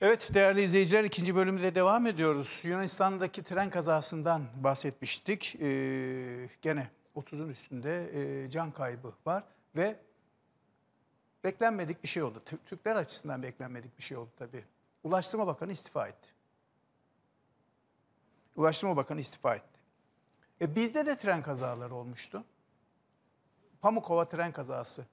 Evet değerli izleyiciler, ikinci bölümde devam ediyoruz. Yunanistan'daki tren kazasından bahsetmiştik. Gene 30'un üstünde can kaybı var ve beklenmedik bir şey oldu. Türkler açısından beklenmedik bir şey oldu tabii. Ulaştırma Bakanı istifa etti. Ulaştırma Bakanı istifa etti. Bizde de tren kazaları olmuştu. Pamukova tren kazası.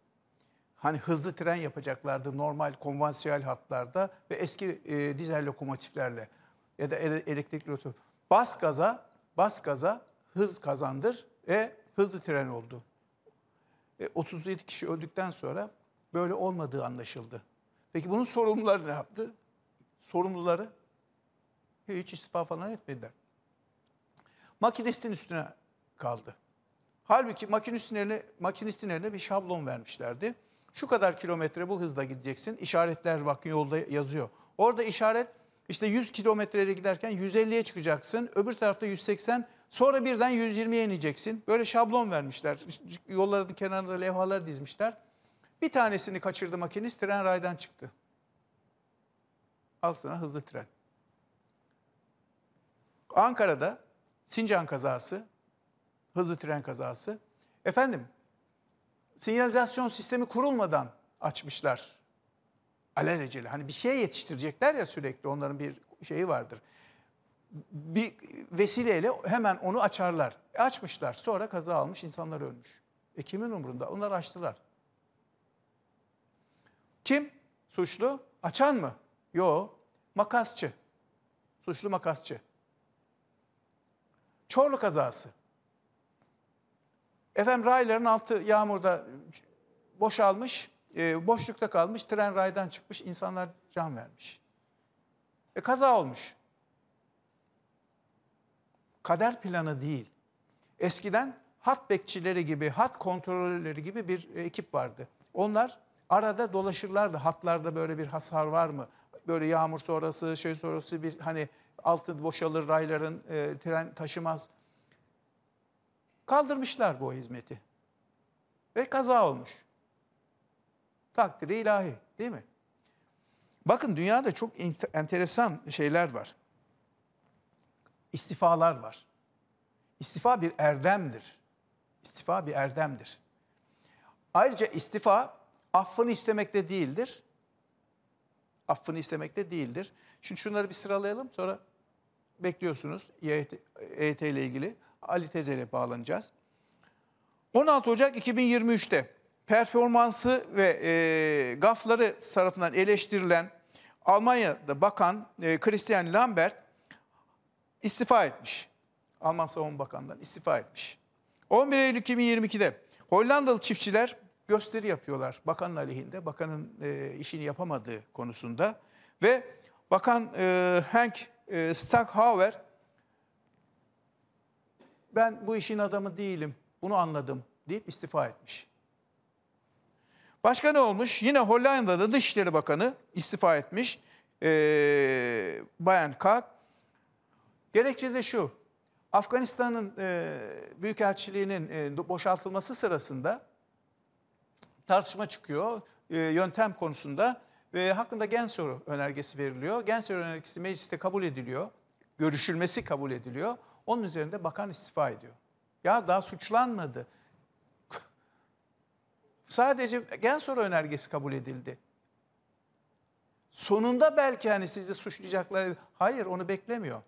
Hani hızlı tren yapacaklardı normal konvansiyel hatlarda ve eski dizel lokomotiflerle ya da elektrikli lokomotif. Bas gaza hız kazandır ve hızlı tren oldu. 37 kişi öldükten sonra böyle olmadığı anlaşıldı. Peki bunun sorumluları ne yaptı? Sorumluları hiç istifa falan etmediler. Makinistin üstüne kaldı. Halbuki makinistin eline bir şablon vermişlerdi. Şu kadar kilometre bu hızla gideceksin. İşaretler bakın yolda yazıyor. Orada işaret işte 100 kilometreye giderken 150'ye çıkacaksın. Öbür tarafta 180. Sonra birden 120'ye ineceksin. Böyle şablon vermişler. Yolların kenarında levhalar dizmişler. Bir tanesini kaçırdı makinist. Tren raydan çıktı. Al sana hızlı tren. Ankara'da Sincan kazası. Hızlı tren kazası. Efendim, sinyalizasyon sistemi kurulmadan açmışlar. Alelacele. Hani bir şeye yetiştirecekler ya sürekli. Onların bir şeyi vardır. Bir vesileyle hemen onu açarlar. Açmışlar. Sonra kaza almış. İnsanlar ölmüş. Kimin umurunda? Onlar açtılar. Kim suçlu? Açan mı? Yok. Makasçı. Suçlu makasçı. Çorlu kazası. Efendim rayların altı yağmurda boşalmış, boşlukta kalmış, tren raydan çıkmış, insanlar can vermiş. Kaza olmuş. Kader planı değil. Eskiden hat bekçileri gibi, hat kontrolörleri gibi bir ekip vardı. Onlar arada dolaşırlardı. Hatlarda böyle bir hasar var mı? Böyle yağmur sonrası, şey sonrası bir hani altı boşalır rayların, tren taşımaz. Kaldırmışlar bu hizmeti. Ve kaza olmuş. Takdiri ilahi, değil mi? Bakın dünyada çok enteresan şeyler var. İstifalar var. İstifa bir erdemdir. İstifa bir erdemdir. Ayrıca istifa affını istemekte değildir. Affını istemekte değildir. Şimdi şunları bir sıralayalım, sonra bekliyorsunuz EYT ile ilgili. Ali Tezel'e bağlanacağız. 16 Ocak 2023'te performansı ve gafları tarafından eleştirilen Almanya'da bakan Christian Lambert istifa etmiş. Alman Savunma Bakanı'ndan istifa etmiş. 11 Eylül 2022'de Hollandalı çiftçiler gösteri yapıyorlar bakanın aleyhinde, bakanın işini yapamadığı konusunda. Ve bakan Henk Staghouwer, ben bu işin adamı değilim, bunu anladım deyip istifa etmiş. Başka ne olmuş? Yine Hollanda'da Dışişleri Bakanı istifa etmiş. Bayan Kalk. Gerekçe de şu, Afganistan'ın büyükelçiliğinin boşaltılması sırasında tartışma çıkıyor yöntem konusunda ve hakkında Gensoru önergesi veriliyor. Gensoru önergesi mecliste kabul ediliyor, görüşülmesi kabul ediliyor. Onun üzerinde bakan istifa ediyor. Ya daha suçlanmadı. Sadece Gensoru önergesi kabul edildi. Sonunda belki hani sizi suçlayacaklar. Hayır, onu beklemiyor.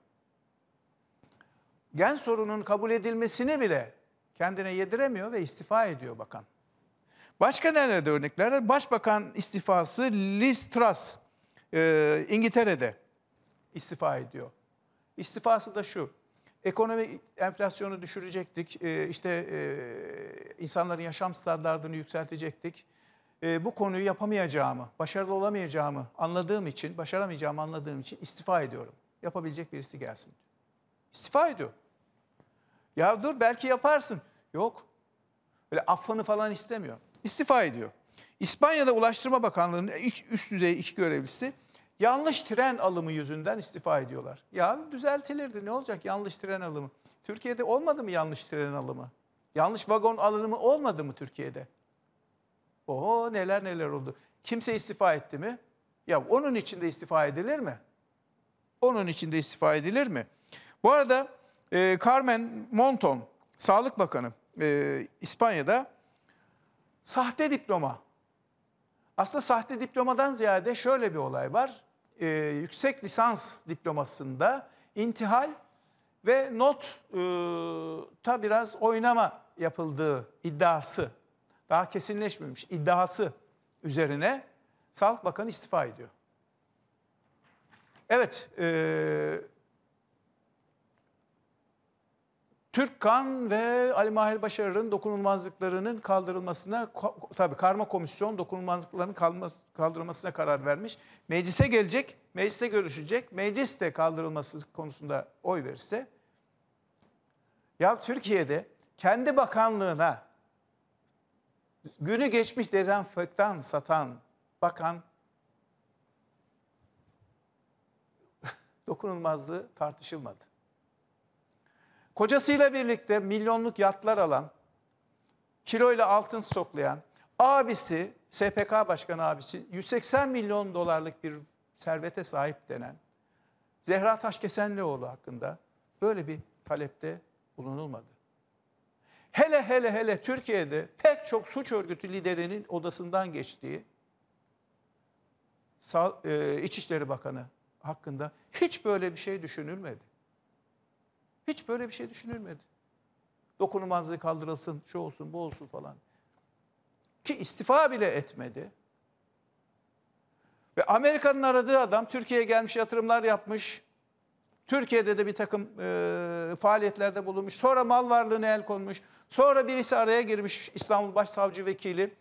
Gensoru'nun kabul edilmesini bile kendine yediremiyor ve istifa ediyor bakan. Başka nerede örnekler var? Başbakan istifası Liz Truss İngiltere'de istifa ediyor. İstifası da şu. Ekonomik enflasyonu düşürecektik, insanların yaşam standartlarını yükseltecektik. Bu konuyu yapamayacağımı, başarılı olamayacağımı anladığım için, başaramayacağımı anladığım için istifa ediyorum. Yapabilecek birisi gelsin. İstifa ediyor. Ya dur belki yaparsın. Yok. Böyle affını falan istemiyor. İstifa ediyor. İspanya'da Ulaştırma Bakanlığı'nın üst düzey iki görevlisi yanlış tren alımı yüzünden istifa ediyorlar. Ya düzeltilirdi, ne olacak yanlış tren alımı? Türkiye'de olmadı mı yanlış tren alımı? Yanlış vagon alımı olmadı mı Türkiye'de? Oho, neler neler oldu. Kimse istifa etti mi? Ya onun için de istifa edilir mi? Onun için de istifa edilir mi? Bu arada Carmen Montón, Sağlık Bakanı İspanya'da sahte diploma. Aslında sahte diplomadan ziyade şöyle bir olay var. Yüksek lisans diplomasında intihal ve notta biraz oynama yapıldığı iddiası, daha kesinleşmemiş iddiası üzerine Sağlık Bakanı istifa ediyor. Evet, Türkkan ve Ali Mahir Başarır'ın dokunulmazlıklarının kaldırılmasına, tabii Karma Komisyon dokunulmazlıklarının kaldırılmasına karar vermiş. Meclise gelecek, mecliste görüşecek, meclis de kaldırılması konusunda oy verirse. Ya Türkiye'de kendi bakanlığına günü geçmiş dezenfektan satan bakan dokunulmazlığı tartışılmadı. Kocasıyla birlikte milyonluk yatlar alan, kiloyla altın stoklayan, abisi, SPK Başkanı abisi, 180 milyon dolarlık bir servete sahip denen Zehra Taşkesenlioğlu hakkında böyle bir talepte bulunulmadı. Hele Türkiye'de pek çok suç örgütü liderinin odasından geçtiği İçişleri Bakanı hakkında hiç böyle bir şey düşünülmedi. Hiç böyle bir şey düşünülmedi. Dokunulmazlığı kaldırılsın, şu olsun, bu olsun falan. Ki istifa bile etmedi. Ve Amerika'nın aradığı adam Türkiye'ye gelmiş, yatırımlar yapmış. Türkiye'de de bir takım faaliyetlerde bulunmuş. Sonra mal varlığına el konmuş. Sonra birisi araya girmiş, İstanbul Başsavcı Vekili.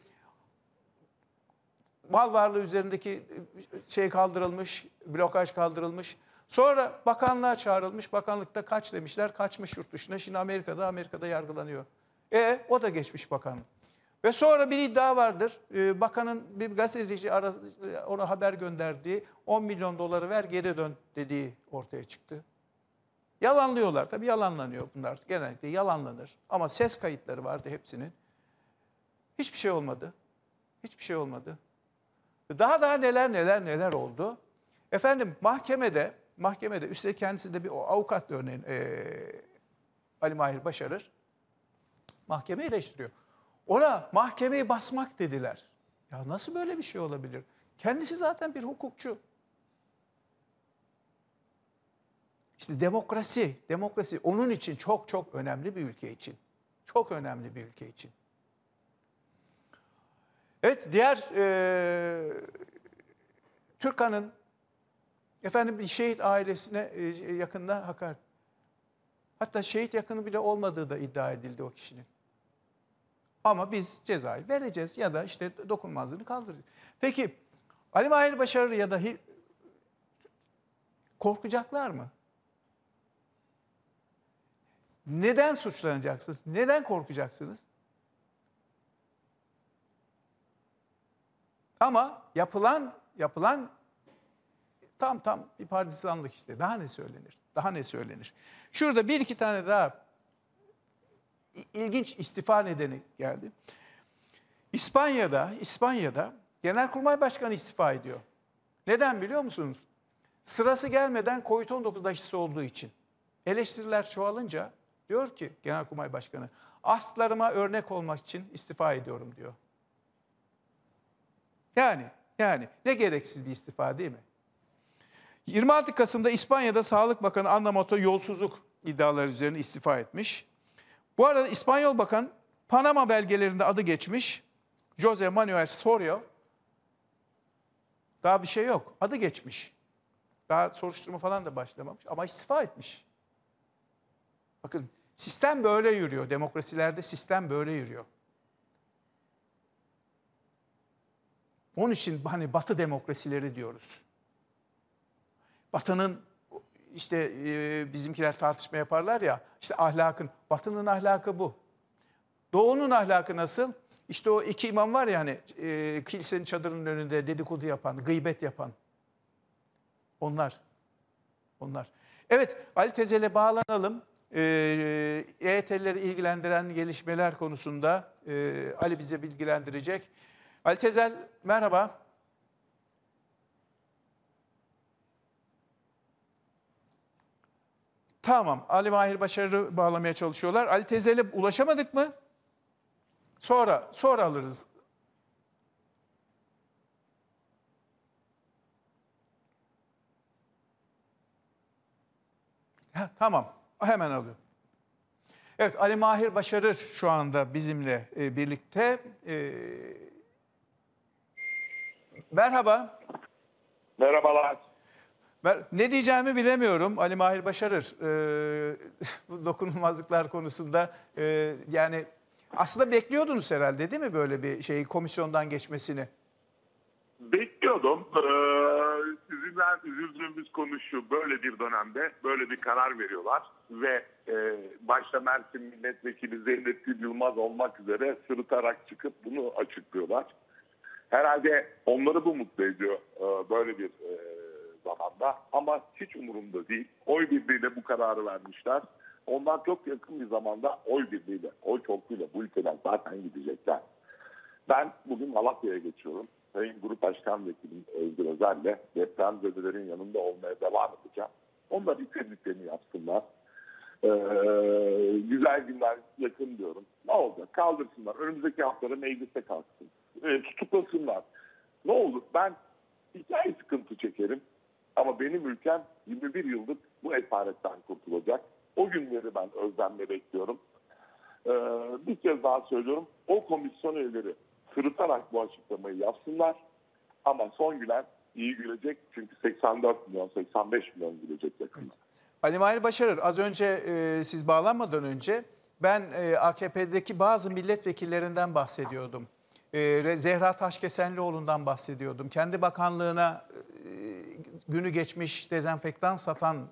Mal varlığı üzerindeki şey kaldırılmış, blokaj kaldırılmış. Sonra bakanlığa çağrılmış. Bakanlıkta kaç demişler, kaçmış yurt dışına. Şimdi Amerika'da yargılanıyor. O da geçmiş bakan. Ve sonra bir iddia vardır. Bakanın bir gazeteci ona haber gönderdiği, 10 milyon doları ver geri dön dediği ortaya çıktı. Yalanlıyorlar. Tabii yalanlanıyor bunlar. Genellikle yalanlanır. Ama ses kayıtları vardı hepsinin. Hiçbir şey olmadı. Hiçbir şey olmadı. Daha neler oldu. Efendim mahkemede üstelik kendisi de bir avukat örneğin Ali Mahir Başarır mahkemeyi eleştiriyor. Ona mahkemeyi basmak dediler. Ya nasıl böyle bir şey olabilir? Kendisi zaten bir hukukçu. İşte demokrasi onun için çok önemli bir ülke için. Çok önemli bir ülke için. Evet, diğer Türkkan'ın efendim bir şehit ailesine yakınına hakaret. Hatta şehit yakını bile olmadığı da iddia edildi o kişinin. Ama biz cezayı vereceğiz ya da işte dokunulmazlığını kaldıracağız. Peki Ali Mahir Başarır ya da korkacaklar mı? Neden suçlanacaksınız? Neden korkacaksınız? Ama yapılan tam bir partizanlık işte. Daha ne söylenir? Şurada bir iki tane daha ilginç istifa nedeni geldi. İspanya'da Genelkurmay Başkanı istifa ediyor. Neden biliyor musunuz? Sırası gelmeden COVID-19 aşısı olduğu için. Eleştiriler çoğalınca diyor ki Genelkurmay Başkanı, astlarıma örnek olmak için istifa ediyorum diyor. Yani ne gereksiz bir istifa değil mi? 26 Kasım'da İspanya'da Sağlık Bakanı Ana Montón yolsuzluk iddiaları üzerine istifa etmiş. Bu arada İspanyol Bakan Panama belgelerinde adı geçmiş. José Manuel Soria. Daha bir şey yok. Adı geçmiş. Daha soruşturma falan da başlamamış ama istifa etmiş. Bakın sistem böyle yürüyor. Demokrasilerde sistem böyle yürüyor. Onun için hani Batı demokrasileri diyoruz. Batı'nın işte bizimkiler tartışma yaparlar ya, işte ahlakın, Batı'nın ahlakı bu. Doğu'nun ahlakı nasıl? İşte o iki imam var ya hani kilisenin çadırının önünde dedikodu yapan, gıybet yapan. Onlar. Evet, Ali Tezel'e bağlanalım. EYT'lileri ilgilendiren gelişmeler konusunda Ali bize bilgilendirecek. Ali Tezel, merhaba. Tamam, Ali Mahir Başarır'ı bağlamaya çalışıyorlar. Ali Tezel'e ulaşamadık mı? Sonra alırız. Heh, tamam, hemen alıyorum. Evet, Ali Mahir Başarır şu anda bizimle birlikte. Merhaba. Merhabalar. Ne diyeceğimi bilemiyorum Ali Mahir Başarır. Bu dokunulmazlıklar konusunda yani aslında bekliyordunuz herhalde değil mi böyle bir şeyi komisyondan geçmesini? Bekliyordum. Sizinle üzüldüğümüz konu şu, böyle bir dönemde böyle bir karar veriyorlar ve başta Mersin Milletvekili Zeynettin Yılmaz olmak üzere sırıtarak çıkıp bunu açıklıyorlar. Herhalde onları bu mutlu ediyor böyle bir zamanda, ama hiç umurumda değil. Oy birliğiyle bu kararı vermişler. Onlar çok yakın bir zamanda oy birliğiyle, oy çokluğuyla bu ülkeden zaten gidecekler. Ben bugün Malatya'ya geçiyorum. Sayın Grup Başkan Vekili Özgür Özel'le depremzedelerin yanında olmaya devam edeceğim. Onlar istediklerini yapsınlar. Güzel günler yakın diyorum. Ne olacak? Kaldırsınlar. Önümüzdeki haftaları mecliste kalksın. Tutuklasınlar. Ne olur? Ben iki ay sıkıntı çekerim. Ama benim ülkem 21 yıllık bu esaretten kurtulacak. O günleri ben özlemle bekliyorum. Bir kez daha söylüyorum. O komisyon üyeleri sırıtarak bu açıklamayı yapsınlar. Ama son gülen iyi gülecek. Çünkü 84 milyon, 85 milyon gülecek yakında. Ali Mahir Başarır, az önce siz bağlanmadan önce ben AKP'deki bazı milletvekillerinden bahsediyordum. Zehra Taşkesenlioğlu'ndan bahsediyordum. Kendi bakanlığına günü geçmiş dezenfektan satan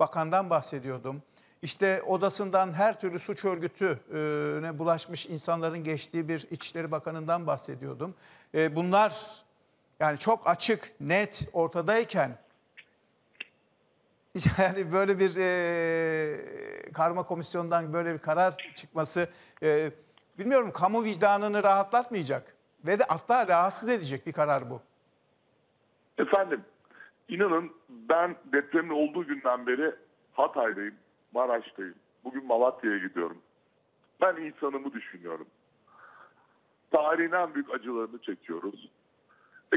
bakandan bahsediyordum. İşte odasından her türlü suç örgütüne bulaşmış insanların geçtiği bir İçişleri Bakanı'ndan bahsediyordum. Bunlar yani çok açık, net ortadayken yani böyle bir karma komisyondan böyle bir karar çıkması bilmiyorum, kamu vicdanını rahatlatmayacak ve de hatta rahatsız edecek bir karar bu. Efendim, inanın ben depremin olduğu günden beri Hatay'dayım, Maraş'tayım. Bugün Malatya'ya gidiyorum. Ben insanımı düşünüyorum. Tarihin en büyük acılarını çekiyoruz.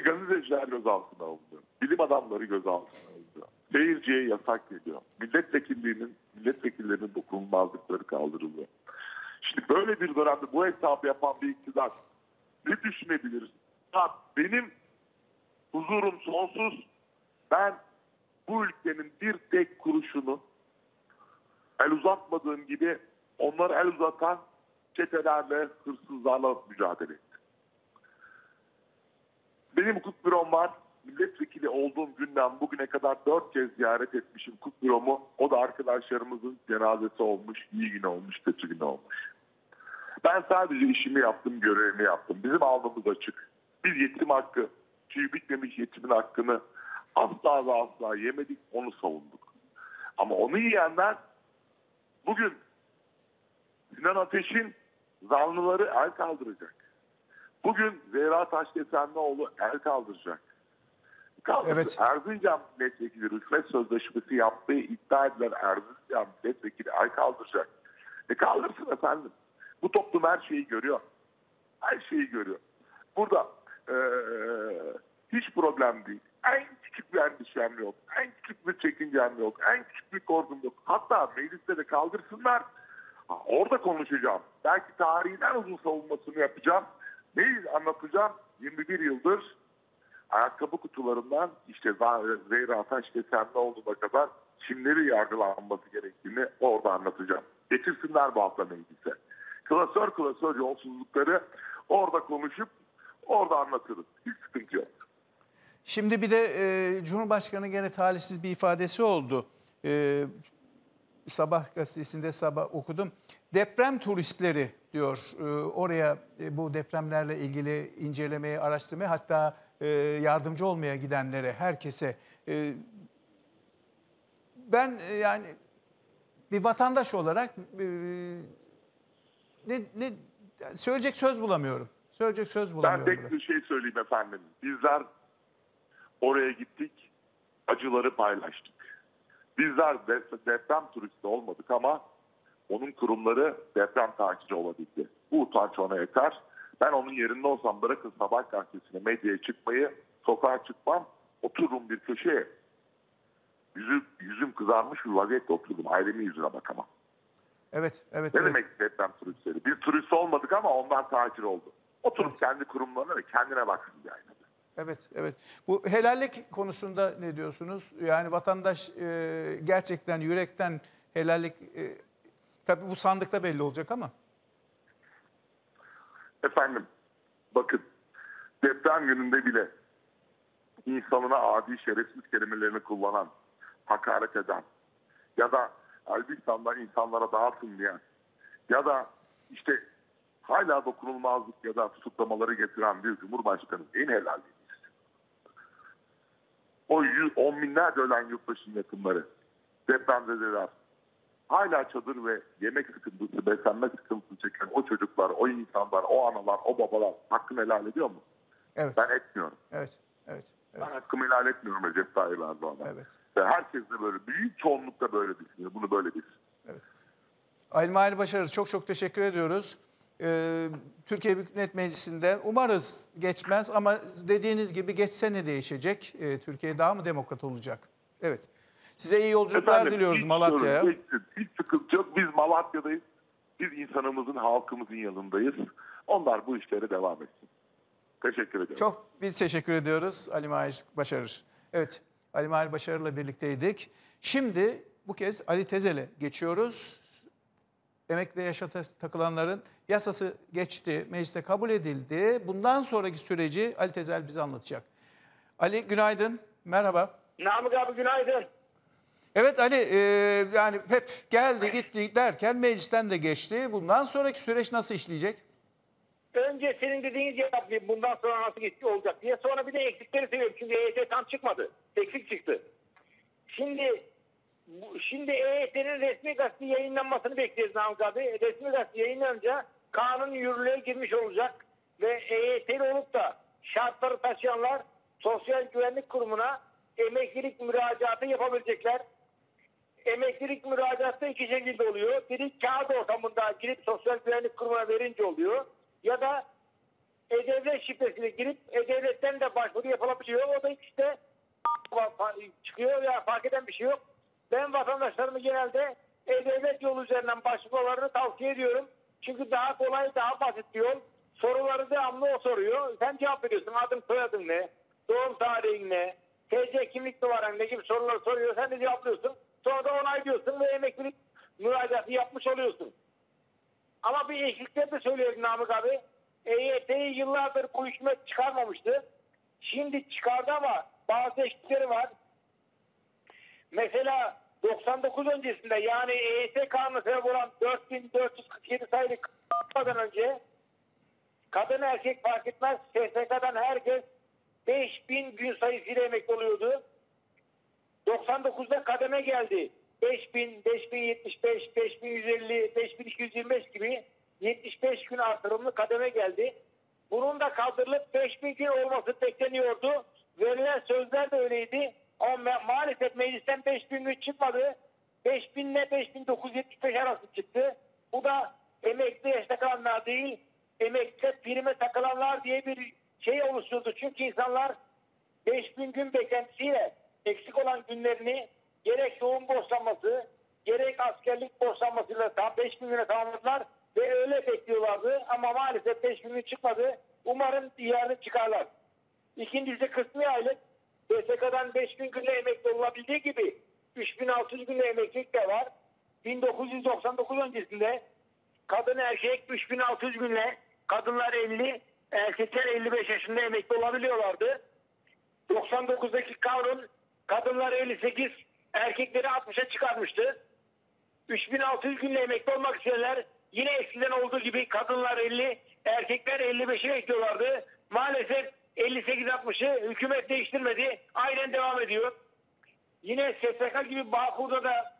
Gazeteciler gözaltına alınıyor. Bilim adamları gözaltına alınıyor. Seyirciye yasak geliyor. Milletvekillerinin dokunulmazlıkları kaldırılıyor. Şimdi böyle bir dönemde bu hesabı yapan bir iktidar ne düşünebilir? Ya benim huzurum sonsuz. Ben bu ülkenin bir tek kuruşunu el uzatmadığım gibi onları el uzatan çetelerle, hırsızlarla mücadele ettim. Benim hukuk bürom var. Milletvekili olduğum günden bugüne kadar 4 kez ziyaret etmişim hukuk büromu. O da arkadaşlarımızın cenazesi olmuş, iyi gün olmuş, kötü gün olmuş. Ben sadece işimi yaptım, görevimi yaptım. Bizim alnımız açık. Biz yetim hakkı, tüyü bitmemiş yetimin hakkını asla ve asla yemedik, onu savunduk. Ama onu yiyenler bugün Sinan Ateş'in zanlıları el kaldıracak. Bugün Zehra Taşkesenlioğlu el kaldıracak. Evet. Erzincan milletvekili rüşvet sözleşmesi yaptığı iddia edilen Erzincan milletvekili el kaldıracak. Kaldırsın efendim. Bu toplum her şeyi görüyor. Her şeyi görüyor. Burada hiç problem değil. En küçük bir endişem yok. En küçük bir çekincem yok. En küçük bir korkum yok. Hatta mecliste de kaldırsınlar. Orada konuşacağım. Belki tarihin en uzun savunmasını yapacağım. Neyi anlatacağım? 21 yıldır ayakkabı kutularından işte Zehra Taşkesenlioğlu'na kadar kimleri yargılanması gerektiğini orada anlatacağım. Getirsinler bu hafta meclise. Klasör klasör yolsuzlukları orada konuşup orada anlatırız. Hiç sıkıntı yok. Şimdi bir de Cumhurbaşkanı gene talihsiz bir ifadesi oldu. Sabah gazetesinde sabah okudum. Deprem turistleri diyor. Oraya bu depremlerle ilgili incelemeye, araştırmaya, hatta yardımcı olmaya gidenlere, herkese. Ben yani bir vatandaş olarak ne söyleyecek söz bulamıyorum. Ben tek bir şey söyleyeyim efendim. Bizler oraya gittik, acıları paylaştık. Bizler deprem turisti olmadık ama onun kurumları deprem takibi olabildi. Bu utanç ona yeter. Ben onun yerinde olsam bırakın sabah gazetesine, medyaya çıkmayı, sokağa çıkmam, otururum bir köşeye. Yüzüm kızarmış bir vaziyette oturdum. Ailemin yüzüne bakamam. Evet. Ne demek deprem turistleri? Biz turist olmadık ama onlar tatil oldu. Oturup kendi kurumlarına ve kendine baksın yani. Evet. Bu helallik konusunda ne diyorsunuz? Yani vatandaş gerçekten yürekten helallik... tabii bu sandıkta belli olacak ama. Efendim, bakın deprem gününde bile insanına adi şerefsiz kelimelerini kullanan, hakaret eden ya da Elbistan'da insanlara dağıtın diyen ya da işte hala dokunulmazlık ya da tutuklamaları getiren bir cumhurbaşkanı neyin helalliği? O on binlerce ölen yurttaşın yakınları, depremzedeler, hala çadır ve yemek sıkıntısı, beslenme sıkıntısı çeken o çocuklar, o insanlar, o analar, o babalar hakkını helal ediyor mu? Evet. Ben etmiyorum. Evet. Ben hakkımı helal etmiyorum Recep Tayyip Erdoğan'a. Evet. Ve herkes de böyle, büyük çoğunlukla böyle düşünüyor. Bunu böyle düşünüyor. Evet. Ali Mahir Başarır, çok teşekkür ediyoruz. Türkiye Büyük Millet Meclisi'nde umarız geçmez ama dediğiniz gibi geçse ne değişecek? Türkiye daha mı demokrat olacak? Evet. Size iyi yolculuklar diliyoruz Malatya'ya. Hiç sıkıntı yok. Biz Malatya'dayız. Biz insanımızın, halkımızın yanındayız. Onlar bu işlere devam etsin. Teşekkür ederim. Biz teşekkür ediyoruz Ali Mahir Başarır. Evet, Ali Mahir Başarır'la birlikteydik. Şimdi bu kez Ali Tezel'e geçiyoruz. Emekli yaşa takılanların yasası geçti, mecliste kabul edildi. Bundan sonraki süreci Ali Tezel bize anlatacak. Ali günaydın, merhaba. Namık abi günaydın. Evet Ali, yani hep geldi gitti derken meclisten de geçti. Bundan sonraki süreç nasıl işleyecek? Önce senin dediğin gibi bundan sonra nasıl geçti olacak diye. Sonra bir de eksikleri söylüyorum çünkü EYT tam çıkmadı. Eksik çıktı. Şimdi EYT'nin resmi gazete yayınlanmasını bekliyoruz Namık abi. Resmi gazete yayınlanınca kanun yürürlüğe girmiş olacak ve EYT'li olup da şartları taşıyanlar Sosyal Güvenlik Kurumu'na emeklilik müracaatı yapabilecekler. Emeklilik müracaatı iki şekilde oluyor. Biri kağıt ortamında girip Sosyal Güvenlik Kurumu'na verince oluyor. Ya da E-Devlet şifresine girip E-Devlet'ten de başvuru yapılabiliyor. O da işte çıkıyor ya fark eden bir şey yok. Ben vatandaşlarımı genelde E-Devlet yolu üzerinden başvurularını tavsiye ediyorum. Çünkü daha kolay, daha basit bir yol. Soruları devamlı o soruyor. Sen cevap veriyorsun. Adın, soyadın ne? Doğum tarihin ne? TC kimlik numaran ne gibi soruları soruyor. Sen de cevaplıyorsun. Sonra da onaylıyorsun ve emeklilik müracaatı yapmış oluyorsun. Ama bir eksikleri de söylüyorum Namık abi. EYT'yi yıllardır bu hükümet çıkarmamıştı. Şimdi çıkardı ama bazı eksikleri var. Mesela 99 öncesinde yani EYT kanunu sebep olan 4447 sayılı kanundan önce kadın erkek fark etmez SSK'dan herkes 5000 gün sayısıyla emekli oluyordu. 99'da kademe geldi. 5000, 5075, 5150, 5225 gibi 75 gün artırımlı kademe geldi. Bunun da kaldırılıp 5000 gün olması bekleniyordu. Verilen sözler de öyleydi. Ama maalesef meclisten 5000 gün çıkmadı. 5000 ile 5975 arası çıktı. Bu da emekli yaşta kalanlar değil, emekli prime takılanlar diye bir şey oluşturdu. Çünkü insanlar 5000 gün beklentisiyle eksik olan günlerini gerek doğum borçlanması, gerek askerlik borçlanmasıyla 5000 güne tamamladılar ve öyle bekliyorlardı. Ama maalesef 5000 gün çıkmadı. Umarım ileride çıkarlar. İkincisi kısmi aylık. SSK'dan 5000 günle emekli olabildiği gibi 3600 günle emeklilik de var. 1999 öncesinde kadın erkek 3600 günle kadınlar 50, erkekler 55 yaşında emekli olabiliyorlardı. 99'daki kanun kadınlar 58, erkekleri 60'a çıkarmıştı. 3600 günle emekli olmak isteyenler yine eskiden olduğu gibi kadınlar 50, erkekler 55'i bekliyorlardı. Maalesef 58-60'ı hükümet değiştirmedi. Aynen devam ediyor. Yine SSK gibi Bağkur'da da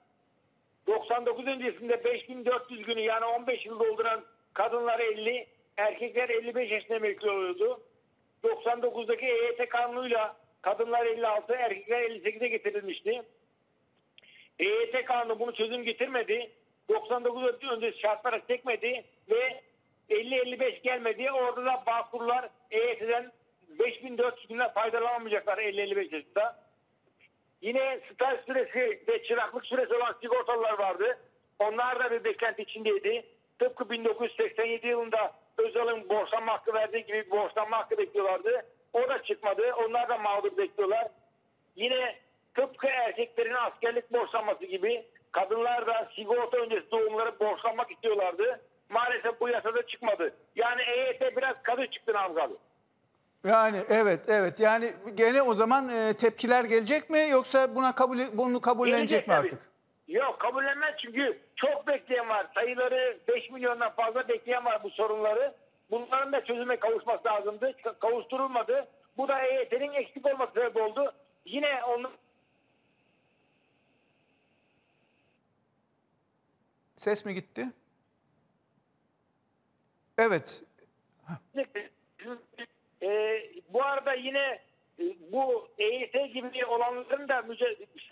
99 öncesinde 5400 günü yani 15 yıl dolduran kadınlar 50, erkekler 55 yaşında emekli oluyordu. 99'daki EYT kanunuyla kadınlar 56, erkekler 58'e getirilmişti. EYT kanunu bunu çözüm getirmedi. 99 öncesi şartlara çekmedi ve 50-55 gelmedi. Orada da bakurlar EYT'den 5.400 günden faydalanamayacaklar 50-55 yaşında. Yine staj süresi ve çıraklık süresi olan sigortalılar vardı. Onlar da bir beklenti içindeydi. Tıpkı 1987 yılında Özal'ın borçlanma hakkı verdiği gibi borçlanma hakkı bekliyorlardı. O da çıkmadı. Onlar da mağdur bekliyorlar. Yine tıpkı erkeklerin askerlik borçlanması gibi kadınlar da sigorta öncesi doğumları borçlanmak istiyorlardı. Maalesef bu yasada çıkmadı. Yani EYT biraz kadı çıktı Namık abi. Yani evet. Yani gene o zaman tepkiler gelecek mi yoksa bunu kabullenecek mi artık? Yok, kabullenmez çünkü çok bekleyen var. Sayıları 5 milyondan fazla bekleyen var bu sorunları. Bunların da çözüme kavuşması lazımdı. Kavuşturulmadı. Bu da EYT'nin eksik olması sebebi oldu. Yine onun... Ses mi gitti? Evet. Bu arada yine bu EYT gibi olanların da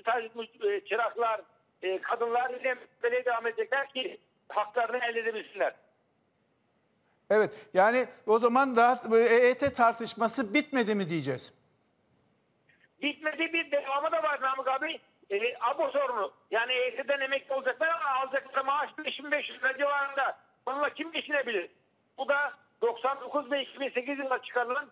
staj çıraklar, kadınlar ile böyle devam edecekler ki haklarını elde edebilsinler. Evet, yani o zaman da EYT tartışması bitmedi mi diyeceğiz? Bitmedi, bir devamı da var Namık abi. Abo sorunu. Yani EYT'den emekli olacaklar ama alacakları maaş 5500 lira civarında. Bununla kim geçinebilir? Bu da 99 ve 2008 yılında çıkarılan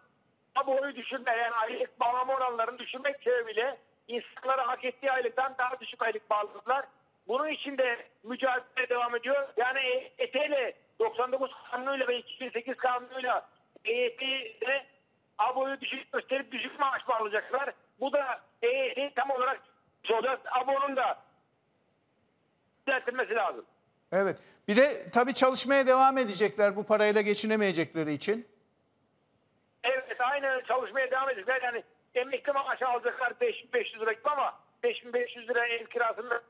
aboyu düşürme, yani aylık bağlama oranlarını düşürmek sebebiyle insanlara hak ettiği aylıktan daha düşük aylık bağladılar. Bunun için de mücadele devam ediyor. Yani EYT'yle 99 kanunuyla ve 2008 kanunuyla EYT'de aboyu düşük gösterip düşük maaş bağlayacaklar. Bu da EYT tam olarak abonun da düzeltilmesi lazım. Evet. Bir de tabii çalışmaya devam edecekler bu parayla geçinemeyecekleri için. Evet, aynen, çalışmaya devam edecekler. Yani emekli maaşı alacaklar 5.500 lira ama 5.500 lira ev kirasını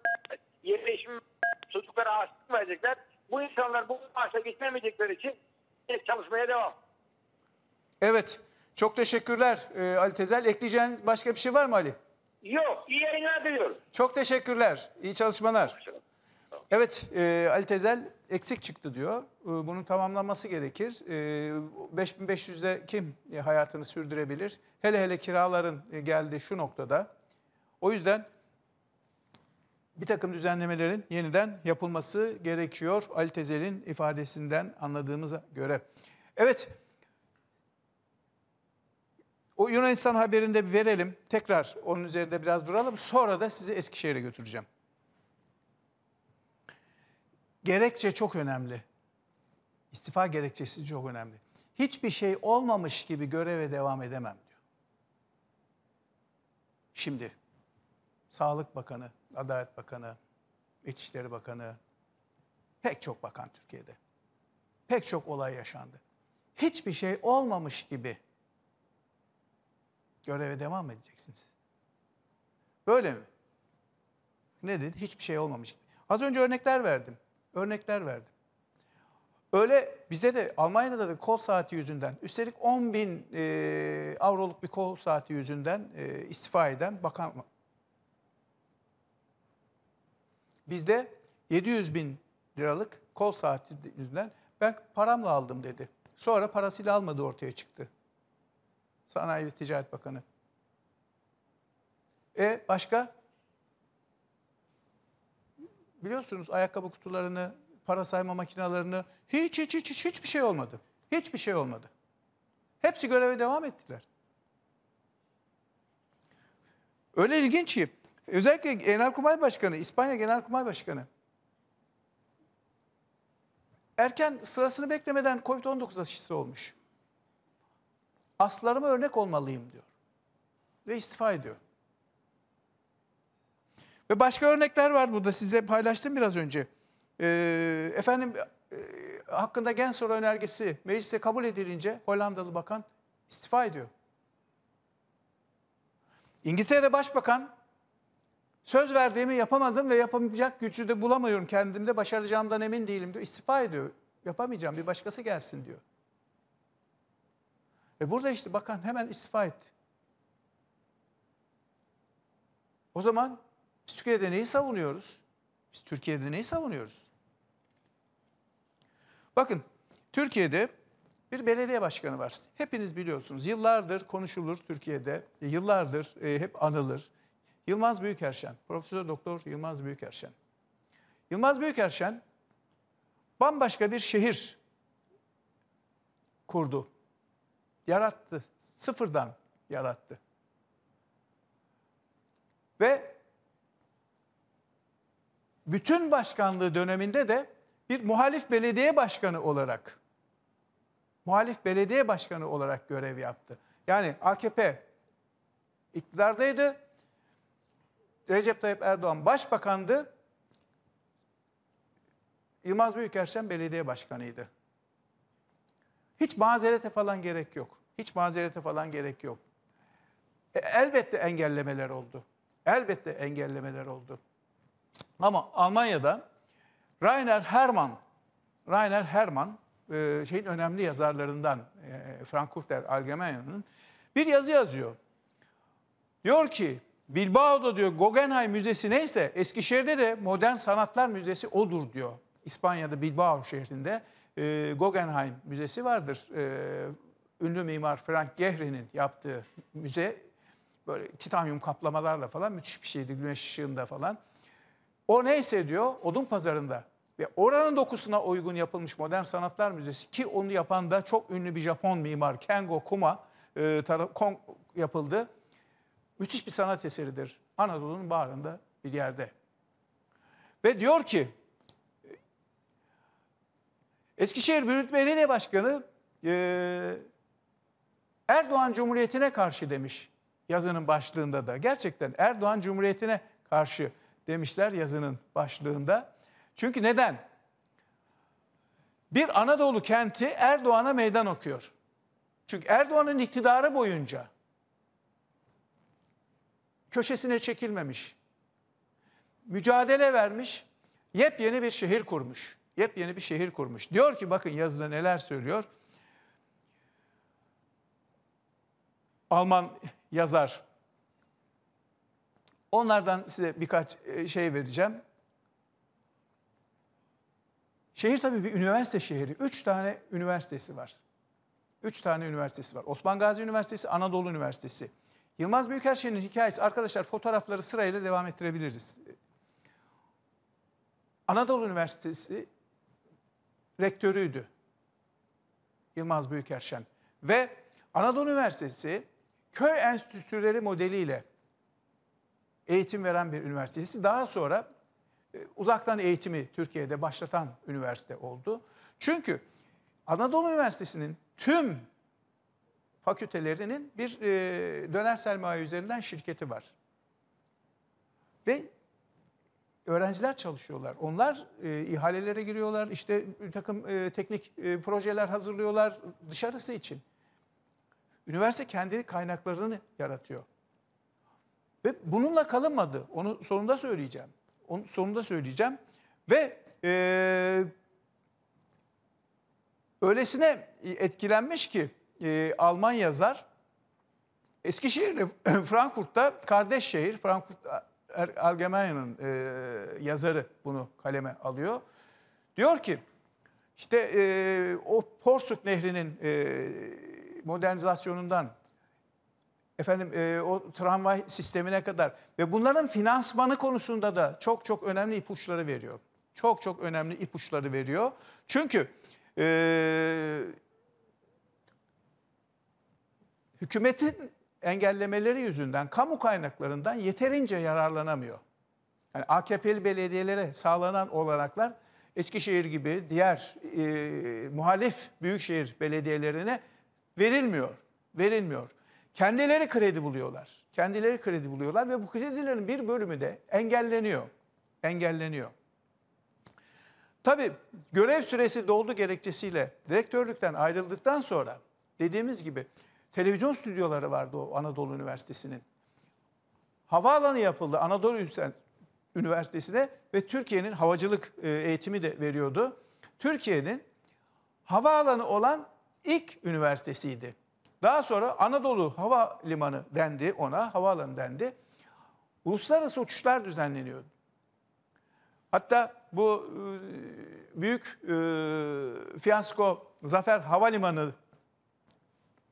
yerleşim çocuklara açlık verecekler. Bu insanlar bu maaşla geçinemeyecekleri için çalışmaya devam. Evet. Çok teşekkürler Ali Tezel. Ekleyeceğin başka bir şey var mı Ali? Yok. İyi yayınlar diliyorum. Çok teşekkürler. İyi çalışmalar. Evet, Ali Tezel eksik çıktı diyor. Bunun tamamlanması gerekir. 5.500'de kim hayatını sürdürebilir? Hele hele kiraların geldiği şu noktada. O yüzden bir takım düzenlemelerin yeniden yapılması gerekiyor. Ali Tezel'in ifadesinden anladığımıza göre. Evet, o Yunanistan haberini de bir verelim. Tekrar onun üzerinde biraz duralım. Sonra da sizi Eskişehir'e götüreceğim. Gerekçe çok önemli. İstifa gerekçesi çok önemli. Hiçbir şey olmamış gibi göreve devam edemem diyor. Şimdi Sağlık Bakanı, Adalet Bakanı, İçişleri Bakanı, pek çok bakan Türkiye'de. Pek çok olay yaşandı. Hiçbir şey olmamış gibi göreve devam edeceksiniz. Böyle mi? Ne dedi? Hiçbir şey olmamış gibi. Az önce örnekler verdim. Öyle bizde de, Almanya'da da kol saati yüzünden, üstelik 10.000 avroluk bir kol saati yüzünden istifa eden bakan var. Bizde 700.000 liralık kol saati yüzünden ben paramla aldım dedi. Sonra parasıyla almadığı ortaya çıktı. Sanayi ve Ticaret Bakanı. Başka? Biliyorsunuz ayakkabı kutularını, para sayma makinelerini hiçbir şey olmadı. Hiçbir şey olmadı. Hepsi göreve devam ettiler. Öyle ilginç ki özellikle Genelkurmay Başkanı, İspanya Genelkurmay Başkanı erken sırasını beklemeden Covid-19 aşısı olmuş. Aslarıma örnek olmalıyım diyor. Ve istifa ediyor. Ve başka örnekler var burada. Size paylaştım biraz önce. Hakkında gen soru önergesi meclise kabul edilince Hollandalı bakan istifa ediyor. İngiltere'de başbakan söz verdiğimi yapamadım ve yapamayacak gücü de bulamıyorum kendimde. Başaracağımdan emin değilim diyor. İstifa ediyor. Yapamayacağım, bir başkası gelsin diyor. Burada işte bakan hemen istifa etti. O zaman Biz Türkiye'de neyi savunuyoruz? Biz Türkiye'de neyi savunuyoruz? Bakın, Türkiye'de bir belediye başkanı var. Hepiniz biliyorsunuz. Yıllardır konuşulur Türkiye'de. Yıllardır hep anılır. Yılmaz Büyükerşen. Profesör Doktor Yılmaz Büyükerşen. Yılmaz Büyükerşen bambaşka bir şehir kurdu. Yarattı. Sıfırdan yarattı. Ve bütün başkanlığı döneminde de bir muhalif belediye başkanı olarak görev yaptı. Yani AKP iktidardaydı. Recep Tayyip Erdoğan başbakandı. Yılmaz Büyükerşen belediye başkanıydı. Hiç mazerete falan gerek yok. Elbette engellemeler oldu. Ama Almanya'da Rainer Hermann şeyin önemli yazarlarından, Frankfurter Allgemeine'nin bir yazı yazıyor. Diyor ki, Bilbao'da diyor Guggenheim Müzesi neyse Eskişehir'de de Modern Sanatlar Müzesi odur diyor. İspanya'da Bilbao şehrinde Guggenheim Müzesi vardır. Ünlü mimar Frank Gehry'nin yaptığı müze, böyle titanyum kaplamalarla falan müthiş bir şeydi, güneş ışığında falan. O neyse diyor, odun pazarında ve oranın dokusuna uygun yapılmış Modern Sanatlar Müzesi, ki onu yapan da çok ünlü bir Japon mimar Kengo Kuma yapıldı. Müthiş bir sanat eseridir. Anadolu'nun bağrında bir yerde. Ve diyor ki, Eskişehir Büyükşehir Belediye Başkanı Erdoğan Cumhuriyeti'ne karşı demiş yazının başlığında da. Gerçekten Erdoğan Cumhuriyeti'ne karşı demişler yazının başlığında. Çünkü neden? Bir Anadolu kenti Erdoğan'a meydan okuyor. Çünkü Erdoğan'ın iktidarı boyunca köşesine çekilmemiş, mücadele vermiş, yepyeni bir şehir kurmuş. Diyor ki, bakın yazıda neler söylüyor. Alman yazar. Onlardan size birkaç şey vereceğim. Şehir tabii bir üniversite şehri. 3 tane üniversitesi var. 3 tane üniversitesi var. Osmangazi Üniversitesi, Anadolu Üniversitesi. Yılmaz Büyükerşen'in hikayesi. Arkadaşlar fotoğrafları sırayla devam ettirebiliriz. Anadolu Üniversitesi rektörüydü Yılmaz Büyükerşen. Ve Anadolu Üniversitesi köy enstitüleri modeliyle eğitim veren bir üniversitesi. Daha sonra uzaktan eğitimi Türkiye'de başlatan üniversite oldu. Çünkü Anadolu Üniversitesi'nin tüm fakültelerinin bir döner sermaye üzerinden şirketi var. Ve öğrenciler çalışıyorlar. Onlar ihalelere giriyorlar, işte bir takım teknik projeler hazırlıyorlar dışarısı için. Üniversite kendi kaynaklarını yaratıyor. Ve bununla kalınmadı. Onu sonunda söyleyeceğim. Ve öylesine etkilenmiş ki Alman yazar, Eskişehir'le Frankfurt'ta kardeş şehir, Frankfurt'ta Allgemeine'nin yazarı bunu kaleme alıyor. Diyor ki, işte o Porsuk Nehri'nin modernizasyonundan, efendim o tramvay sistemine kadar ve bunların finansmanı konusunda da çok önemli ipuçları veriyor. Çünkü hükümetin engellemeleri yüzünden kamu kaynaklarından yeterince yararlanamıyor. Yani AKP'li belediyelere sağlanan olanaklar Eskişehir gibi diğer muhalif büyükşehir belediyelerine verilmiyor. Kendileri kredi buluyorlar. Ve bu kredilerin bir bölümü de engelleniyor. Tabii görev süresi doldu gerekçesiyle direktörlükten ayrıldıktan sonra, dediğimiz gibi televizyon stüdyoları vardı o Anadolu Üniversitesi'nin. Havaalanı yapıldı Anadolu Üniversitesi'ne ve Türkiye'nin havacılık eğitimi de veriyordu. Türkiye'nin havaalanı olan ilk üniversitesiydi. Daha sonra Anadolu Havalimanı dendi ona, uluslararası uçuşlar düzenleniyordu. Hatta bu büyük fiyasko Zafer Havalimanı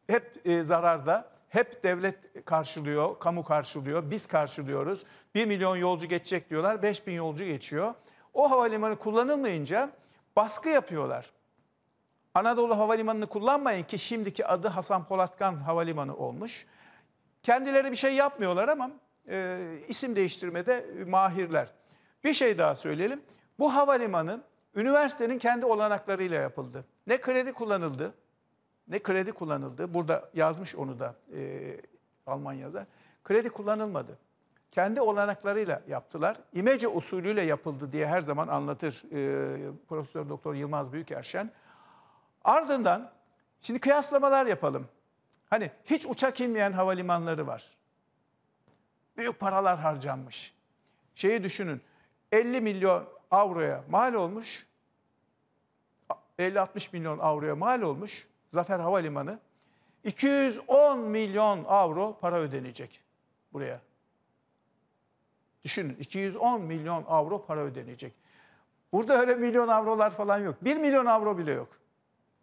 hep zararda, hep devlet karşılıyor, kamu karşılıyor, biz karşılıyoruz. 1 milyon yolcu geçecek diyorlar, 5 bin yolcu geçiyor. O havalimanı kullanılmayınca baskı yapıyorlar. Anadolu Havalimanı'nı kullanmayın ki şimdiki adı Hasan Polatkan Havalimanı olmuş. Kendileri bir şey yapmıyorlar ama isim değiştirmede mahirler. Bir şey daha söyleyelim. Bu havalimanı üniversitenin kendi olanaklarıyla yapıldı. Ne kredi kullanıldı, Burada yazmış onu da Alman yazar. Kredi kullanılmadı. Kendi olanaklarıyla yaptılar. İmece usulüyle yapıldı diye her zaman anlatır Profesör Doktor Yılmaz Büyükerşen. Ardından şimdi kıyaslamalar yapalım. Hani hiç uçak inmeyen havalimanları var. Büyük paralar harcanmış. Şeyi düşünün. 50 milyon avroya mal olmuş. 50-60 milyon avroya mal olmuş Zafer Havalimanı. 210 milyon avro para ödenecek buraya. Düşünün, 210 milyon avro para ödenecek. Burada öyle milyon avrolar falan yok. 1 milyon avro bile yok.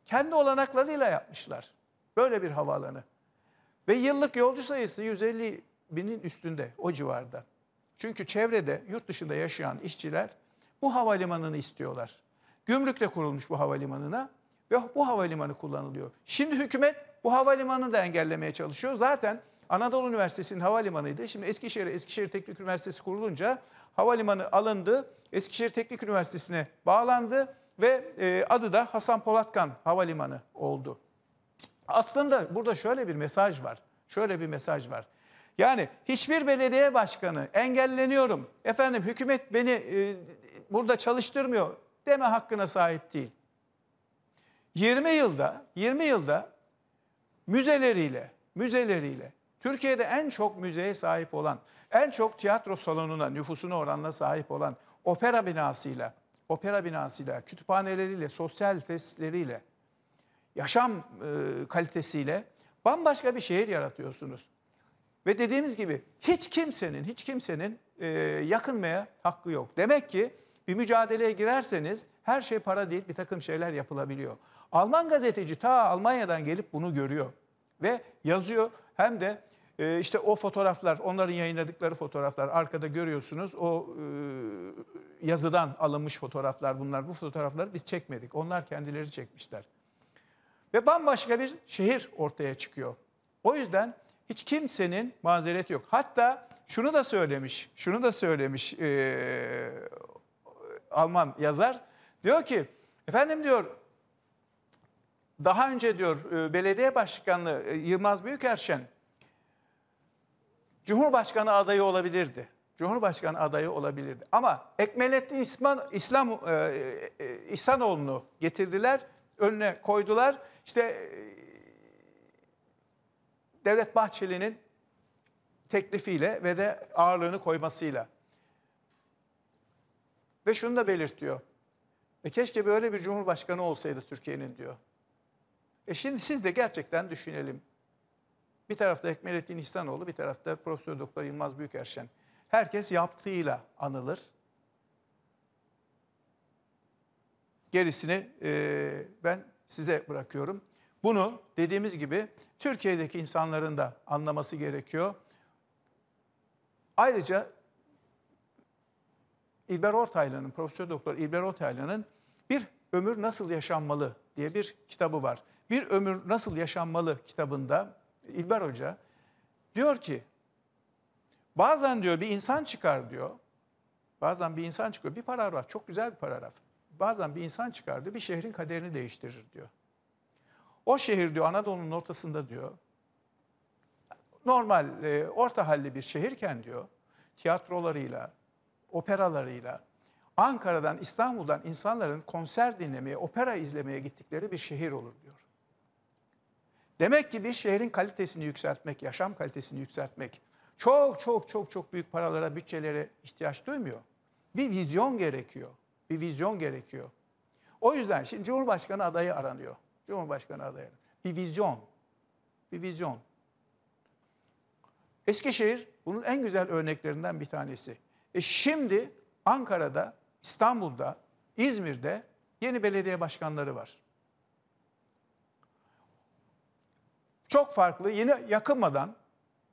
Kendi olanaklarıyla yapmışlar böyle bir havaalanı. Ve yıllık yolcu sayısı 150 binin üstünde, o civarda. Çünkü çevrede, yurt dışında yaşayan işçiler bu havalimanını istiyorlar. Gümrükle kurulmuş bu havalimanına ve bu havalimanı kullanılıyor. Şimdi hükümet bu havalimanını da engellemeye çalışıyor. Zaten Anadolu Üniversitesi'nin havalimanıydı. Şimdi Eskişehir Teknik Üniversitesi kurulunca havalimanı alındı. Eskişehir Teknik Üniversitesi'ne bağlandı ve adı da Hasan Polatkan Havalimanı oldu. Aslında burada şöyle bir mesaj var. Yani hiçbir belediye başkanı engelleniyorum, efendim hükümet beni burada çalıştırmıyor deme hakkına sahip değil. 20 yılda müzeleriyle, Türkiye'de en çok müzeye sahip olan, en çok tiyatro salonuna, nüfusuna oranla sahip olan, opera binasıyla, kütüphaneleriyle, sosyal tesisleriyle, yaşam kalitesiyle bambaşka bir şehir yaratıyorsunuz. Ve dediğimiz gibi hiç kimsenin yakınmaya hakkı yok. Demek ki bir mücadeleye girerseniz her şey para değil, bir takım şeyler yapılabiliyor. Alman gazeteci ta Almanya'dan gelip bunu görüyor ve yazıyor. Hem de işte o fotoğraflar, onların yayınladıkları fotoğraflar, arkada görüyorsunuz o yazıdan alınmış fotoğraflar bunlar. Bu fotoğrafları biz çekmedik, onlar kendileri çekmişler. Ve bambaşka bir şehir ortaya çıkıyor. O yüzden hiç kimsenin mazereti yok. Hatta şunu da söylemiş Alman yazar. Diyor ki, efendim diyor, daha önce diyor belediye başkanı Yılmaz Büyükerşen Cumhurbaşkanı adayı olabilirdi. Ama Ekmelettin İhsanoğlu'nu getirdiler, önüne koydular. İşte Devlet Bahçeli'nin teklifiyle ve de ağırlığını koymasıyla. Ve şunu da belirtiyor. Keşke böyle bir cumhurbaşkanı olsaydı Türkiye'nin diyor. Şimdi siz de gerçekten düşünelim. Bir tarafta Ekmelettin İhsanoğlu, bir tarafta Profesör Doktor Yılmaz Büyükerşen. Herkes yaptığıyla anılır. Gerisini ben size bırakıyorum. Bunu dediğimiz gibi Türkiye'deki insanların da anlaması gerekiyor. Ayrıca Profesör Doktor İlber Ortaylı'nın Bir Ömür Nasıl Yaşanmalı diye bir kitabı var. Bir Ömür Nasıl Yaşanmalı kitabında İlber Hoca diyor ki, bazen diyor bir insan çıkar diyor. Bazen bir insan çıkıyor. Bir paragraf, çok güzel bir paragraf. Bazen bir insan çıkar diyor, bir şehrin kaderini değiştirir diyor. O şehir diyor Anadolu'nun ortasında diyor, normal orta halli bir şehirken diyor, tiyatrolarıyla, operalarıyla, Ankara'dan, İstanbul'dan insanların konser dinlemeye, opera izlemeye gittikleri bir şehir olur diyor. Demek ki bir şehrin kalitesini yükseltmek, yaşam kalitesini yükseltmek çok büyük paralara, bütçelere ihtiyaç duymuyor. Bir vizyon gerekiyor, O yüzden şimdi Cumhurbaşkanı adayı aranıyor. Bir vizyon. Eskişehir Bunun en güzel örneklerinden bir tanesi. Şimdi Ankara'da, İstanbul'da, İzmir'de yeni belediye başkanları var. Çok farklı, yine yakınmadan,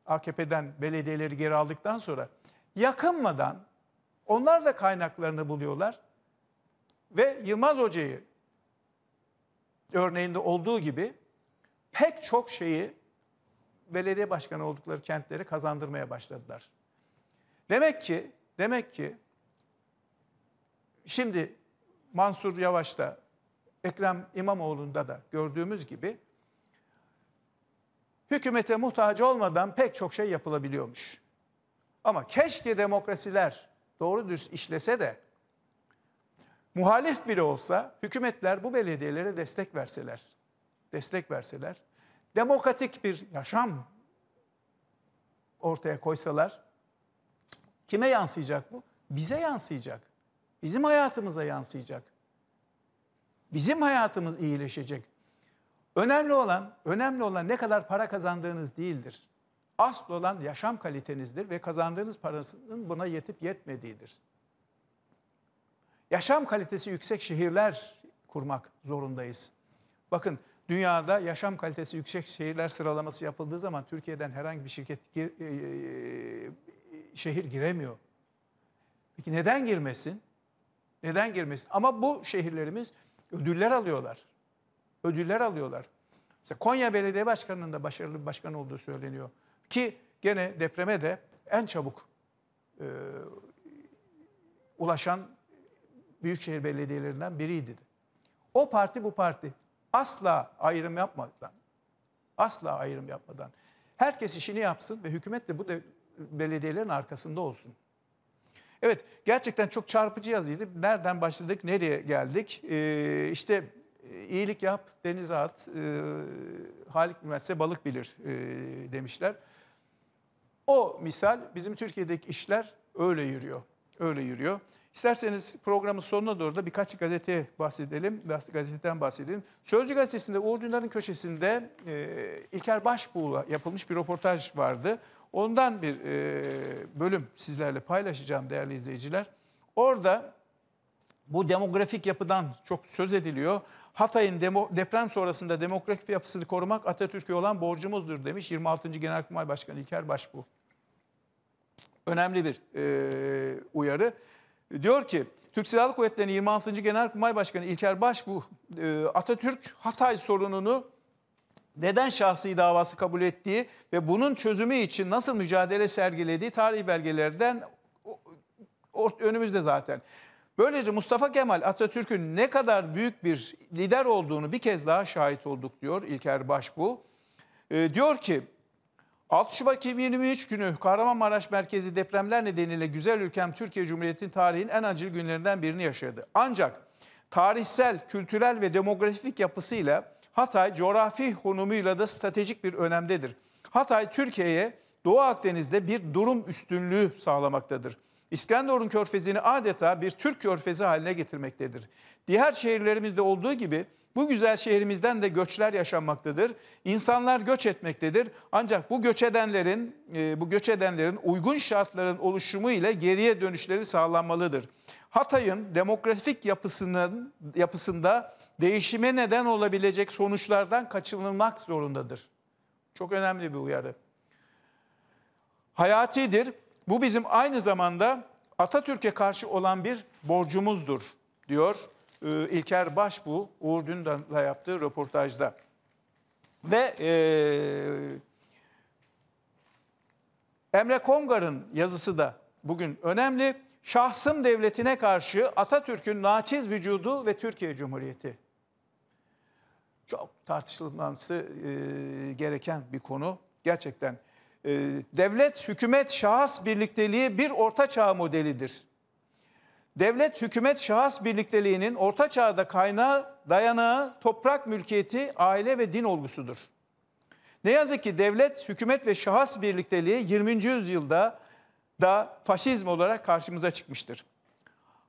AKP'den belediyeleri geri aldıktan sonra yakınmadan onlar da kaynaklarını buluyorlar. Ve Yılmaz Hoca'yı örneğinde olduğu gibi pek çok şeyi belediye başkanı oldukları kentlere kazandırmaya başladılar. Demek ki şimdi Mansur Yavaş'ta, Ekrem İmamoğlu'nda da gördüğümüz gibi hükümete muhtaç olmadan pek çok şey yapılabiliyormuş. Ama keşke demokrasiler doğru dürüst işlese de muhalif bile olsa hükümetler bu belediyelere destek verseler, demokratik bir yaşam ortaya koysalar, kime yansıyacak bu? Bize yansıyacak. Bizim hayatımıza yansıyacak. Bizim hayatımız iyileşecek. Önemli olan ne kadar para kazandığınız değildir. Asıl olan yaşam kalitenizdir ve kazandığınız parasının buna yetip yetmediğidir. Yaşam kalitesi yüksek şehirler kurmak zorundayız. Bakın, dünyada yaşam kalitesi yüksek şehirler sıralaması yapıldığı zaman Türkiye'den herhangi bir şehir giremiyor. Peki neden girmesin? Neden girmesin? Ama bu şehirlerimiz ödüller alıyorlar. Ödüller alıyorlar. Mesela Konya Belediye Başkanı'nın da başarılı bir başkan olduğu söyleniyor. Ki gene depreme de en çabuk ulaşan büyükşehir belediyelerinden biriydi. O parti bu parti. Asla ayrım yapmadan. Herkes işini yapsın ve hükümet de bu belediyelerin arkasında olsun. Evet, gerçekten çok çarpıcı yazıydı. Nereden başladık, nereye geldik? İşte iyilik yap, denize at, Halik bilmezse balık bilir demişler. O misal, bizim Türkiye'deki işler öyle yürüyor. Öyle yürüyor. İsterseniz programın sonuna doğru da birkaç gazete bahsedelim. Gazeteden bahsedelim. Sözcü gazetesinde Uğur Dündar'ın köşesinde İlker Başbuğ'la yapılmış bir röportaj vardı. Ondan bir bölüm sizlerle paylaşacağım değerli izleyiciler. Orada bu demografik yapıdan çok söz ediliyor. Hatay'ın deprem sonrasında demografik yapısını korumak Atatürk'e olan borcumuzdur demiş 26. Genelkurmay Başkanı İlker Başbuğ. Önemli bir uyarı. Diyor ki, Türk Silahlı Kuvvetleri'nin 26. Genelkurmay Başkanı İlker Başbuğ, Atatürk Hatay sorununu neden şahsi davası kabul ettiği ve bunun çözümü için nasıl mücadele sergilediği tarih belgelerden önümüzde zaten. Böylece Mustafa Kemal Atatürk'ün ne kadar büyük bir lider olduğunu bir kez daha şahit olduk diyor İlker Başbuğ. Diyor ki, 6 Şubat 2023 günü Kahramanmaraş merkezi depremler nedeniyle güzel ülkem Türkiye Cumhuriyeti'nin tarihinin en acı günlerinden birini yaşadı. Ancak tarihsel, kültürel ve demografik yapısıyla Hatay coğrafi konumuyla da stratejik bir önemdedir. Hatay Türkiye'ye Doğu Akdeniz'de bir durum üstünlüğü sağlamaktadır. İskenderun körfezini adeta bir Türk körfezi haline getirmektedir. Diğer şehirlerimizde olduğu gibi bu güzel şehrimizden de göçler yaşanmaktadır. İnsanlar göç etmektedir. Ancak bu göç edenlerin uygun şartların oluşumu ile geriye dönüşleri sağlanmalıdır. Hatay'ın demografik yapısında değişime neden olabilecek sonuçlardan kaçınılmak zorundadır. Çok önemli bir uyarı. Hayatidir. Bu bizim aynı zamanda Atatürk'e karşı olan bir borcumuzdur diyor İlker Başbuğ, Uğur Dündar'la yaptığı röportajda. Ve Emre Kongar'ın yazısı da bugün önemli. Şahsım devletine karşı Atatürk'ün naçiz vücudu ve Türkiye Cumhuriyeti. Çok tartışılması gereken bir konu gerçekten. Devlet, hükümet, şahıs birlikteliği bir ortaçağ modelidir. Devlet, hükümet, şahıs birlikteliğinin ortaçağda kaynağı, dayanağı, toprak mülkiyeti, aile ve din olgusudur. Ne yazık ki devlet, hükümet ve şahıs birlikteliği 20. yüzyılda da faşizm olarak karşımıza çıkmıştır.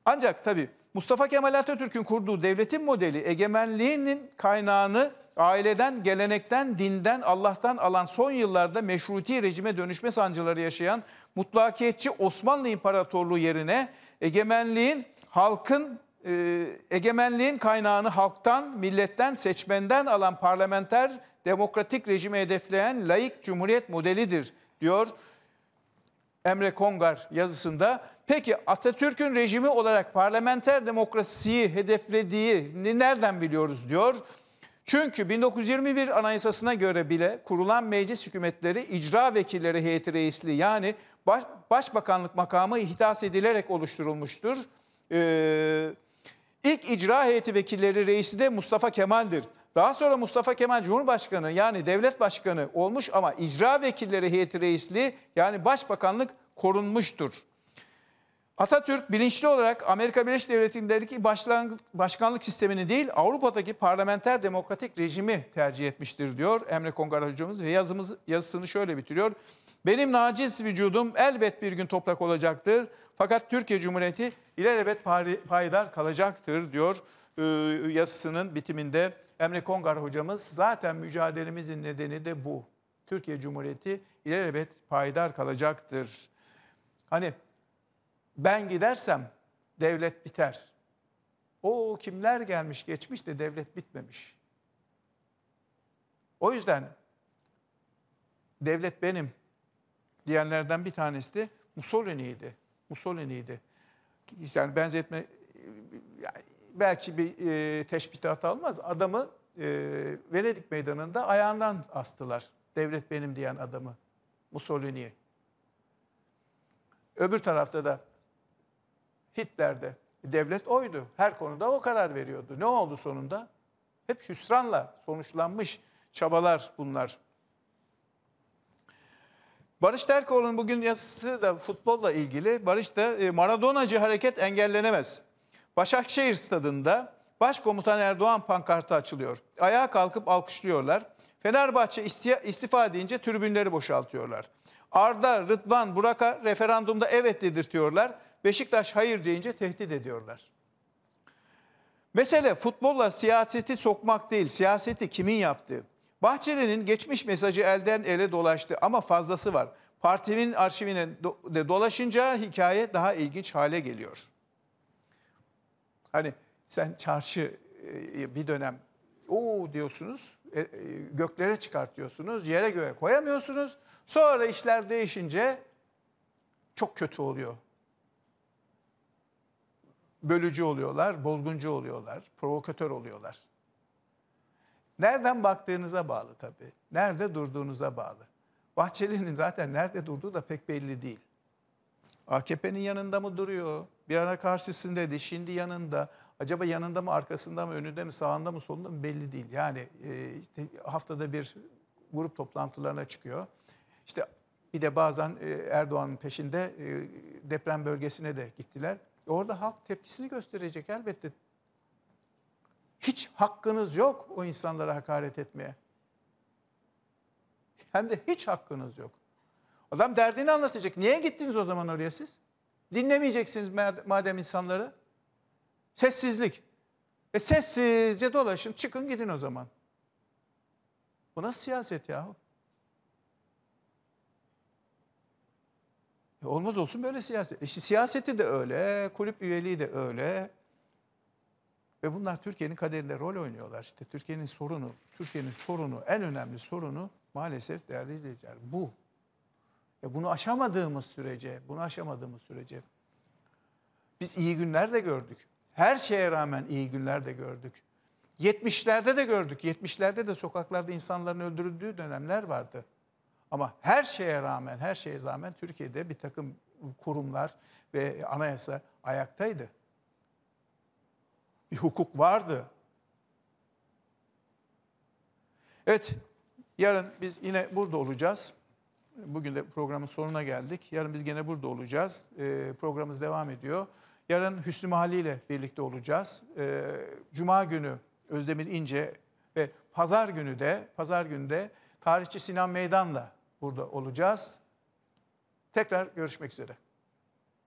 Ancak tabii Mustafa Kemal Atatürk'ün kurduğu devletin modeli egemenliğinin kaynağını aileden, gelenekten, dinden, Allah'tan alan son yıllarda meşruti rejime dönüşme sancıları yaşayan mutlakiyetçi Osmanlı İmparatorluğu yerine egemenliğin kaynağını halktan, milletten, seçmenden alan parlamenter demokratik rejimi hedefleyen laik cumhuriyet modelidir diyor Emre Kongar yazısında. Peki Atatürk'ün rejimi olarak parlamenter demokrasiyi hedeflediğini nereden biliyoruz diyor. Çünkü 1921 Anayasası'na göre bile kurulan meclis hükümetleri icra vekilleri heyeti reisliği yani başbakanlık makamı ihdas edilerek oluşturulmuştur. İlk icra heyeti vekilleri reisi de Mustafa Kemal'dir. Daha sonra Mustafa Kemal Cumhurbaşkanı yani devlet başkanı olmuş ama icra vekilleri heyeti reisliği yani başbakanlık korunmuştur. Atatürk bilinçli olarak Amerika Birleşik Devletleri'ndeki başkanlık sistemini değil Avrupa'daki parlamenter demokratik rejimi tercih etmiştir diyor Emre Kongar hocamız ve yazısını şöyle bitiriyor. Benim naciz vücudum elbet bir gün toprak olacaktır fakat Türkiye Cumhuriyeti ilelebet payidar kalacaktır diyor yazısının bitiminde Emre Kongar hocamız. Zaten mücadelemizin nedeni de bu. Türkiye Cumhuriyeti ilelebet payidar kalacaktır. Hani ben gidersem devlet biter. O kimler gelmiş geçmiş de devlet bitmemiş. O yüzden devlet benim diyenlerden bir tanesi de Mussolini'ydi. Yani benzetme yani belki bir teşbihte hata olmaz. Adamı Venedik Meydanı'nda ayağından astılar. Devlet benim diyen adamı Mussolini'yi. Öbür tarafta da Hitler'de devlet oydu. Her konuda o karar veriyordu. Ne oldu sonunda? Hep hüsranla sonuçlanmış çabalar bunlar. Barış Terkoğlu'nun bugün yazısı da futbolla ilgili. Barış da Maradonacı hareket engellenemez. Başakşehir stadında Başkomutan Erdoğan pankartı açılıyor. Ayağa kalkıp alkışlıyorlar. Fenerbahçe istifa deyince tribünleri boşaltıyorlar. Arda, Rıdvan, Burak'a referandumda evet dedirtiyorlar. Beşiktaş hayır deyince tehdit ediyorlar. Mesele futbolla siyaseti sokmak değil, siyaseti kimin yaptığı. Bahçeli'nin geçmiş mesajı elden ele dolaştı ama fazlası var. Partinin arşivine de dolaşınca hikaye daha ilginç hale geliyor. Hani sen çarşı bir dönem o diyorsunuz, göklere çıkartıyorsunuz, yere göğe koyamıyorsunuz. Sonra işler değişince çok kötü oluyor. Bölücü oluyorlar, bozguncu oluyorlar, provokatör oluyorlar. Nereden baktığınıza bağlı tabii. Nerede durduğunuza bağlı. Bahçeli'nin zaten nerede durduğu da pek belli değil. AKP'nin yanında mı duruyor? Bir ara karşısındaydı, şimdi yanında. Acaba yanında mı, arkasında mı, önünde mi, sağında mı, solunda mı belli değil. Yani haftada bir grup toplantılarına çıkıyor. İşte bir de bazen Erdoğan'ın peşinde deprem bölgesine de gittiler. Orada halk tepkisini gösterecek elbette. Hiç hakkınız yok o insanlara hakaret etmeye. Hem de hiç hakkınız yok. Adam derdini anlatacak. Niye gittiniz o zaman oraya siz? Dinlemeyeceksiniz madem insanları. Sessizlik. Sessizce dolaşın, çıkın gidin o zaman. Bu nasıl siyaset yahu? Olmaz olsun böyle siyaset. Siyaseti de öyle, kulüp üyeliği de öyle. Ve bunlar Türkiye'nin kaderinde rol oynuyorlar. İşte Türkiye'nin sorunu, en önemli sorunu maalesef değerli izleyiciler bu. Bunu aşamadığımız sürece biz iyi günler de gördük. Her şeye rağmen iyi günler de gördük. 70'lerde de gördük. 70'lerde de sokaklarda insanların öldürüldüğü dönemler vardı. Ama her şeye rağmen Türkiye'de bir takım kurumlar ve anayasa ayaktaydı. Bir hukuk vardı. Evet, yarın biz yine burada olacağız. Bugün de programın sonuna geldik. Yarın biz gene burada olacağız. Programımız devam ediyor. Yarın Hüsnü Mahalli ile birlikte olacağız. Cuma günü Özdemir İnce ve Pazar günü de tarihçi Sinan Meydan'la burada olacağız. Tekrar görüşmek üzere.